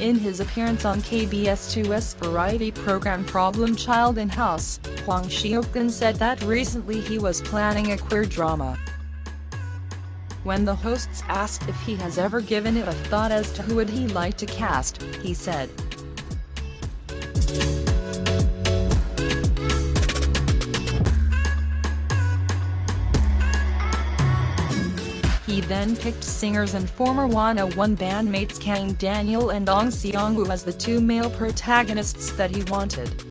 In his appearance on KBS2's variety program Problem Child in House, Hong Seokcheon said that recently he was planning a queer drama. When the hosts asked if he has ever given it a thought as to who would he like to cast, he said, he then picked singers and former Wanna One bandmates Kang Daniel and Ong Seongwu as the two male protagonists that he wanted.